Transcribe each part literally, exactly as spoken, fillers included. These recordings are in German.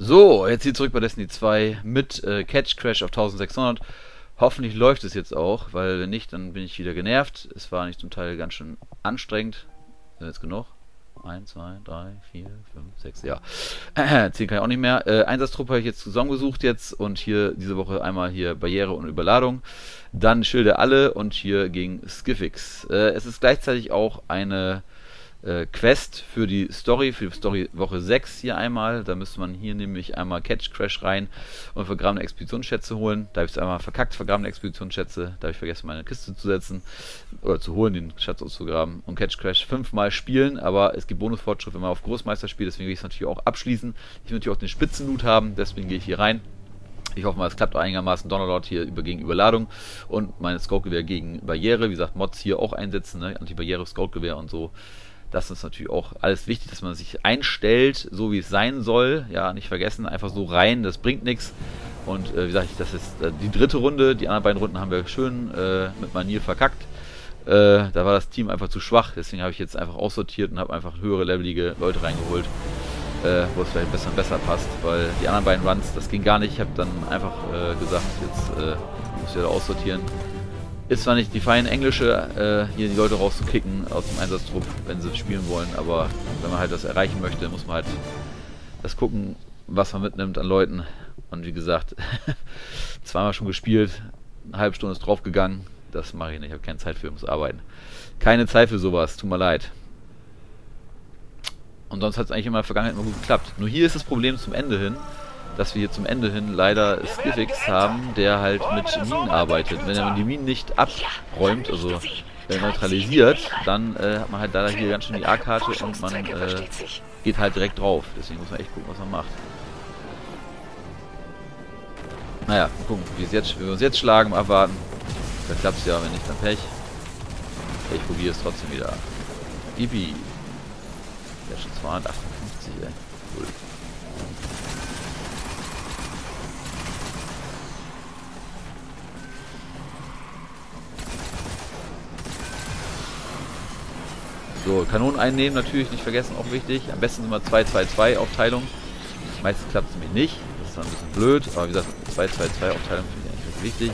So, jetzt hier zurück bei Destiny zwei mit äh, Ketch Crash auf eintausendsechshundert. Hoffentlich läuft es jetzt auch, weil wenn nicht, dann bin ich wieder genervt. Es war nicht zum Teil ganz schön anstrengend. Ist jetzt genug? eins, zwei, drei, vier, fünf, sechs, ja. Äh, zehn kann ich auch nicht mehr. Äh, Einsatztruppe habe ich jetzt zusammengesucht jetzt und hier diese Woche einmal hier Barriere und Überladung. Dann Schilde alle und hier gegen Skiffiks. Äh, es ist gleichzeitig auch eine äh, Quest für die Story, für die Story Woche sechs hier einmal. Da müsste man hier nämlich einmal Catch Crash rein und vergrabene Expeditionsschätze holen. Da habe ich es einmal verkackt, vergrabene Expeditionsschätze. Da habe ich vergessen, meine Kiste zu setzen oder zu holen, den Schatz auszugraben. Und Catch Crash fünfmal spielen, aber es gibt Bonusfortschritt, wenn man auf Großmeister spielt. Deswegen will ich es natürlich auch abschließen. Ich will natürlich auch den Spitzenloot haben, deswegen gehe ich hier rein. Ich hoffe mal, es klappt einigermaßen. Donnerlord hier über gegen Überladung und meine Scout-Gewehr gegen Barriere. Wie gesagt, Mods hier auch einsetzen, ne? Anti-Barriere, Scout-Gewehr und so. Das ist natürlich auch alles wichtig, dass man sich einstellt, so wie es sein soll. Ja, nicht vergessen, einfach so rein, das bringt nichts. Und äh, wie gesagt, das ist äh, die dritte Runde. Die anderen beiden Runden haben wir schön äh, mit Manier verkackt. Äh, da war das Team einfach zu schwach. Deswegen habe ich jetzt einfach aussortiert und habe einfach höhere levelige Leute reingeholt. Äh, wo es vielleicht ein bisschen besser passt, weil die anderen beiden Runs, das ging gar nicht. Ich habe dann einfach äh, gesagt, jetzt äh, muss ich da aussortieren. Ist zwar nicht die feine englische, äh, hier die Leute rauszukicken aus dem Einsatztrupp, wenn sie spielen wollen, aber wenn man halt das erreichen möchte, muss man halt das gucken, was man mitnimmt an Leuten. Und wie gesagt, zweimal schon gespielt, eine halbe Stunde ist draufgegangen. Das mache ich nicht, ich habe keine Zeit für, muss arbeiten. Keine Zeit für sowas, tut mir leid. Und sonst hat es eigentlich in der Vergangenheit immer gut geklappt. Nur hier ist das Problem zum Ende hin, dass wir hier zum Ende hin leider Skiffiks haben, der halt mit Minen arbeitet. Wenn man die Minen nicht abräumt, also äh, neutralisiert, dann äh, hat man halt leider hier ganz schön die A-Karte und man äh, geht halt direkt drauf. Deswegen muss man echt gucken, was man macht. Naja, mal gucken, wie wir uns jetzt schlagen, abwarten. Da klappt es ja, wenn nicht, dann Pech. Ich probiere es trotzdem wieder. Yippie. Ja, schon zweihundertachtundfünfzig, ey. Cool. So, Kanonen einnehmen natürlich, nicht vergessen, auch wichtig. Am besten sind wir zwei zwei zwei Aufteilung. Meistens klappt es nämlich nicht. Das ist dann ein bisschen blöd, aber wie gesagt, zwei zwei zwei Aufteilung finde ich eigentlich wichtig.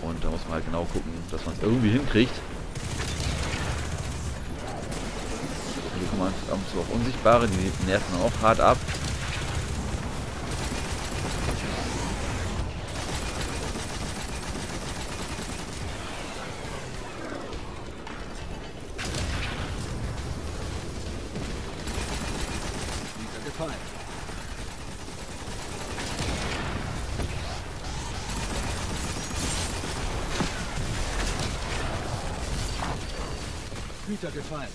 Und da muss man halt genau gucken, dass man es irgendwie hinkriegt. Hier kommen wir ab und zu auf Unsichtbare, die nerven dann auch hart ab. Güter gefallen.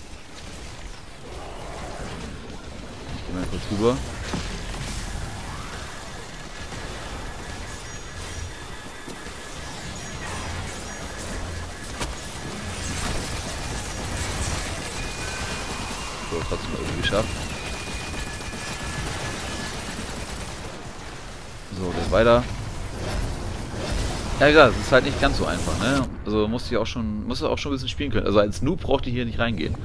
Ich gehe mal kurz rüber. So, trotzdem mal irgendwie geschafft. So, geht weiter. Ja, wie gesagt, es ist halt nicht ganz so einfach, ne? Also musst du ja auch schon, musst du auch schon ein bisschen spielen können. Also als Noob braucht ihr hier nicht reingehen.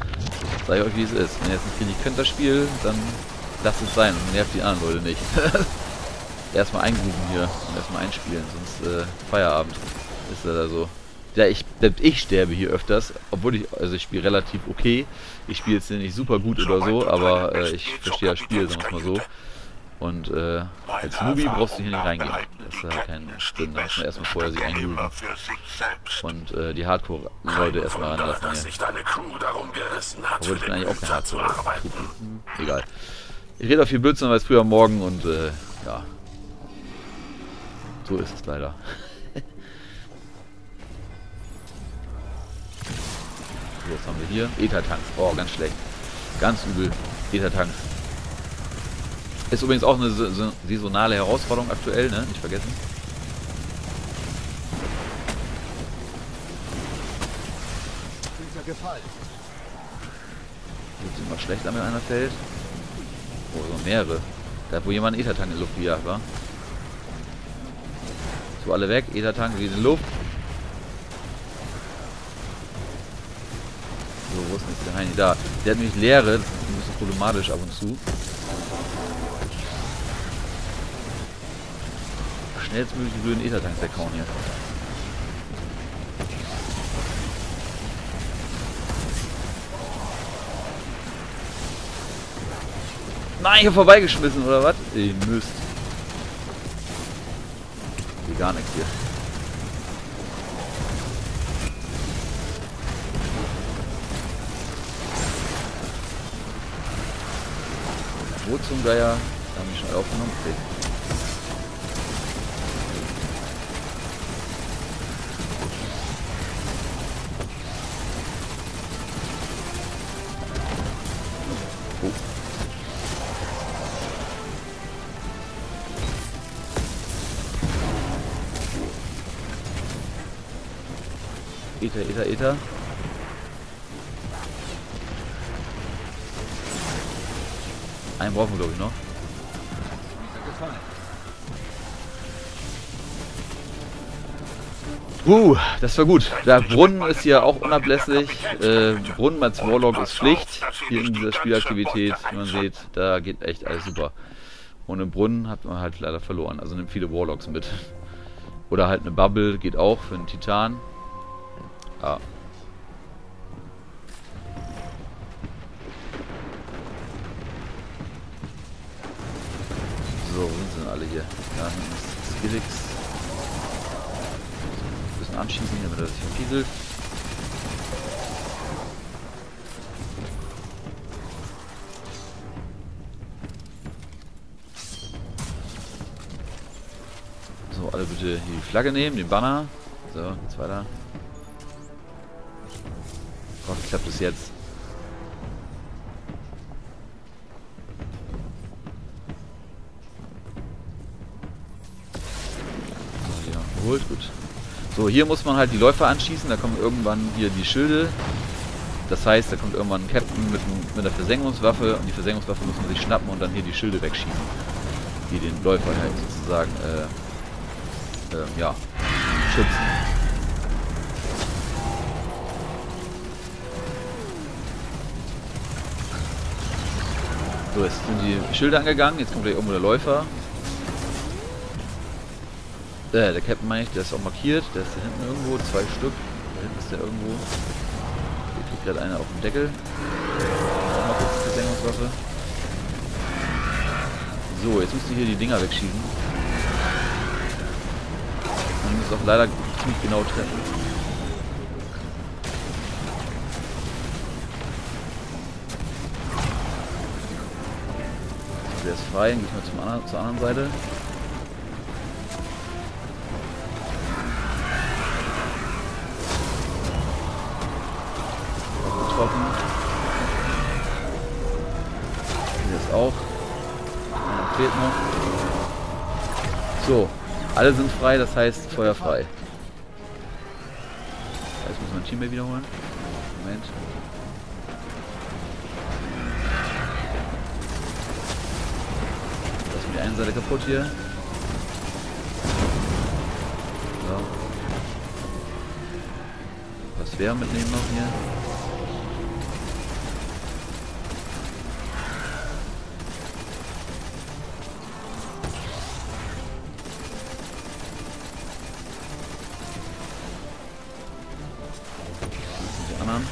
Sag ich euch, wie es ist. Wenn ihr jetzt nicht richtig könnt das Spiel, dann lasst es sein und nervt die anderen Leute nicht. Erstmal eingrufen hier und erstmal einspielen, sonst äh, Feierabend ist das da so. Ja, ich, ich sterbe hier öfters, obwohl ich, also ich spiele relativ okay. Ich spiele jetzt nicht super gut oder so, aber äh, ich verstehe das Spiel, sagen wir mal so. Und äh, als Nubi brauchst du hier nicht reingehen. Das hat keinen Sinn. Da muss man erstmal vorher sich einüben. Und äh, die Hardcore-Leute erstmal ranlassen. Obwohl ich bin eigentlich auch kein Hardcore-Leute. Egal. Ich rede auf viel Blödsinn, weil es früher morgen und äh, ja. So ist es leider. So, was haben wir hier? Ether-Tanks. Oh, ganz schlecht. Ganz übel. Ether-Tanks. Ist übrigens auch eine saisonale Herausforderung aktuell, ne? Nicht vergessen. Jetzt sind wir schlecht, wenn mir einer fällt. Oh, so mehrere. Da wo jemand einen Ethertank in die Luft gejagt war. So, alle weg. Ethertank in die Luft. So, wo ist denn jetzt der Heini? Da. Der hat nämlich leere. Das ist ein bisschen problematisch ab und zu. schnellstmöglich die blöden Ethertanks weghauen hier. Nein, hier vorbeigeschmissen, oder was? Ihr müsst. Hier gar nichts hier. Wo zum Geier? Da haben wir schon aufgenommen. Okay. Ether, Ether, Ether. Einen brauchen wir, glaube ich, noch. Uh, das war gut. Der Brunnen ist hier auch unablässig. Äh, Brunnen als Warlock ist schlicht. Hier in dieser Spielaktivität, wie man sieht, da geht echt alles super. Ohne Brunnen hat man halt leider verloren. Also nimmt viele Warlocks mit. Oder halt eine Bubble geht auch für einen Titan. Ah. So, wo sind alle hier? Da hinten ist Skiffiks. Ein bisschen anschießen, damit er sich verpieselt. So, alle bitte hier die Flagge nehmen, den Banner. So, jetzt weiter. Ich klappt es jetzt. So, ja, geholt, gut. So, hier muss man halt die Läufer anschießen, da kommen irgendwann hier die Schilde. Das heißt, da kommt irgendwann ein Captain mit, mit einer Versenkungswaffe und die Versenkungswaffe muss man sich schnappen und dann hier die Schilde wegschießen. Die den Läufer halt sozusagen äh, äh, ja, schützen. So, jetzt sind die Schilder angegangen, jetzt kommt gleich irgendwo der Läufer. Äh, der Captain meine ich, der ist auch markiert, der ist da hinten irgendwo, zwei Stück. Da hinten ist der irgendwo. Hier kriegt gerade einer auf den Deckel. Auch mal kurz die Versenkungswaffe. So, jetzt müsst ihr hier die Dinger wegschießen. Man muss auch leider ziemlich genau treffen. Der ist frei, dann gehe ich mal zum, zur anderen Seite. Getroffen. Hier ist auch. Einer fehlt noch. So, alle sind frei, das heißt Feuer frei. Jetzt muss man Teammate wiederholen. Moment. Die eine Seite kaputt hier. So. Was wäre mitnehmen noch hier? Die anderen.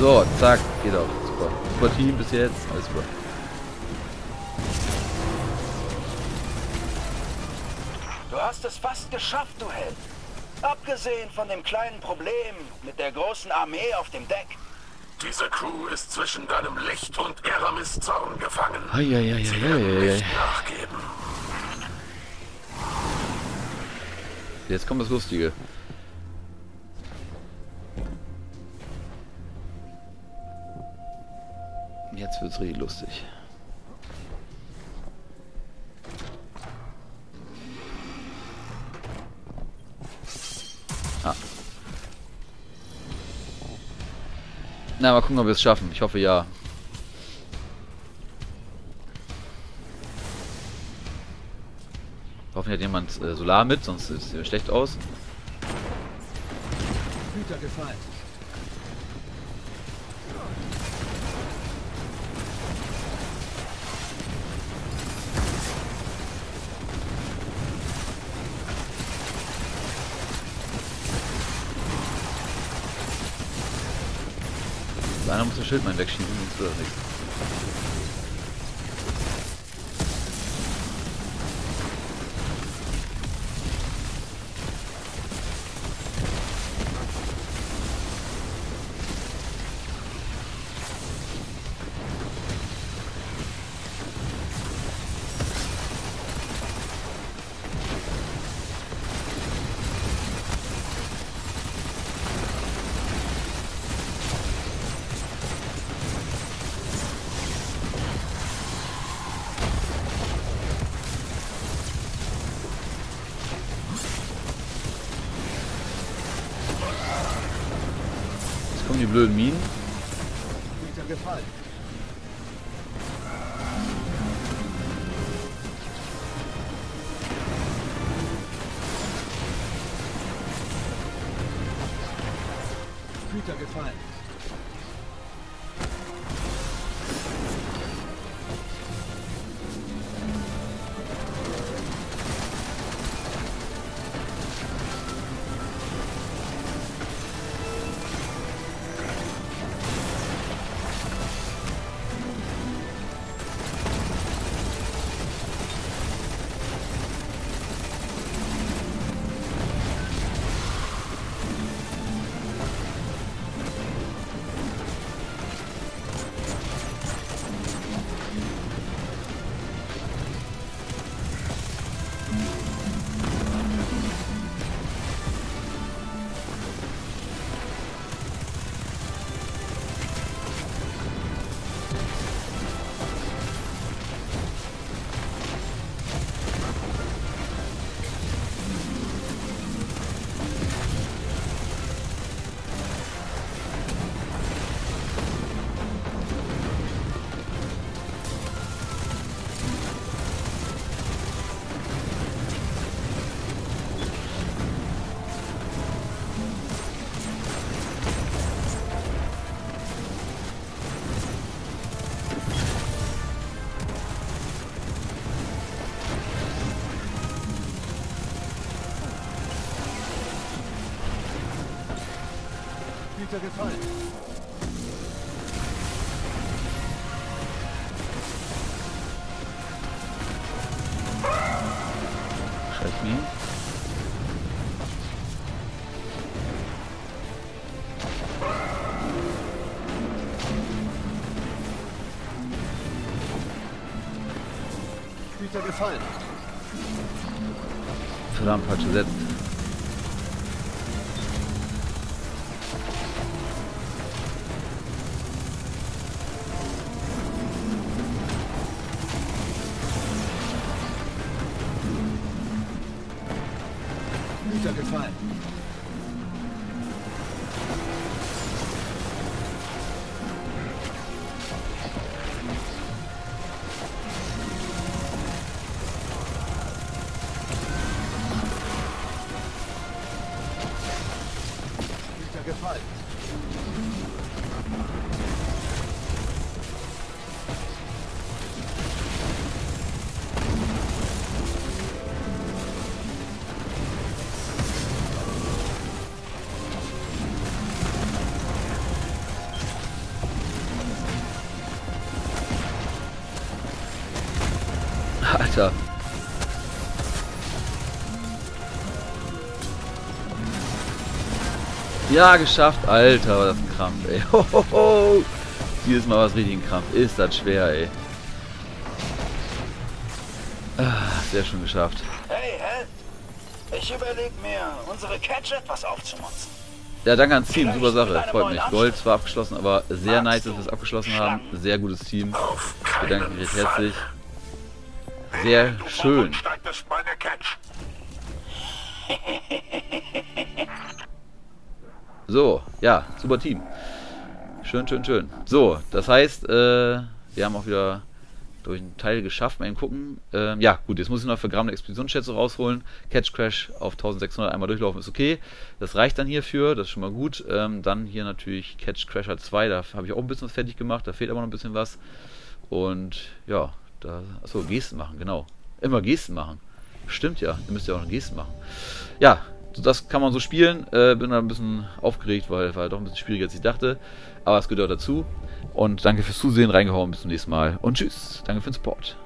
So, zack, geht auch. Super. Super Team bis jetzt. Alles super. Du hast es fast geschafft, du Held. Abgesehen von dem kleinen Problem mit der großen Armee auf dem Deck. Diese Crew ist zwischen deinem Licht und Eramis Zorn gefangen. Ei, ei, ei, ei, Sie werden nicht nachgeben. Jetzt kommt das Lustige. Jetzt wird's richtig lustig. Ah. Na, mal gucken, ob wir es schaffen. Ich hoffe ja. Hoffentlich hat jemand äh, Solar mit, sonst sieht es hier schlecht aus. Güter gefallen. Einer muss das Schild mal wegschießen, sonst wird das nichts. Die blöden Minen. Güter gefallen. Gefallen. Scheiß mir. Güter gefallen. Verdammt, falsch gesetzt. Gefallen. Alter. Ja, geschafft. Alter, war das ein Krampf, ey. Hohoho. Dieses Mal war es richtig ein Krampf. Ist das schwer, ey. Ah, sehr schön geschafft. Hey, Hal. Ich überleg mir, unsere Catch etwas aufzumutzen. Ja, danke ans Team. Super Sache. Freut mich. Gold war abgeschlossen, aber sehr nice, dass wir es abgeschlossen haben. Sehr gutes Team. Ich bedanke mich recht herzlich. Sehr schön. So, ja, super Team. Schön, schön, schön. So, das heißt, äh, wir haben auch wieder durch einen Teil geschafft. Mal eben gucken. Ähm, ja, gut, jetzt muss ich noch für Gramm eine Expeditionsschätze rausholen. Ketch Crash auf eintausendsechshundert einmal durchlaufen ist okay. Das reicht dann hierfür, das ist schon mal gut. Ähm, dann hier natürlich Ketch Crasher zwei, da habe ich auch ein bisschen was fertig gemacht, da fehlt aber noch ein bisschen was. Und ja, da, achso, Gesten machen, genau. Immer Gesten machen. Stimmt ja, ihr müsst ja auch noch Gesten machen. Ja, das kann man so spielen. Äh, bin da ein bisschen aufgeregt, weil war doch ein bisschen schwieriger, als ich dachte. Aber es gehört auch dazu. Und danke fürs Zusehen, reingehauen, bis zum nächsten Mal. Und tschüss, danke für den Support.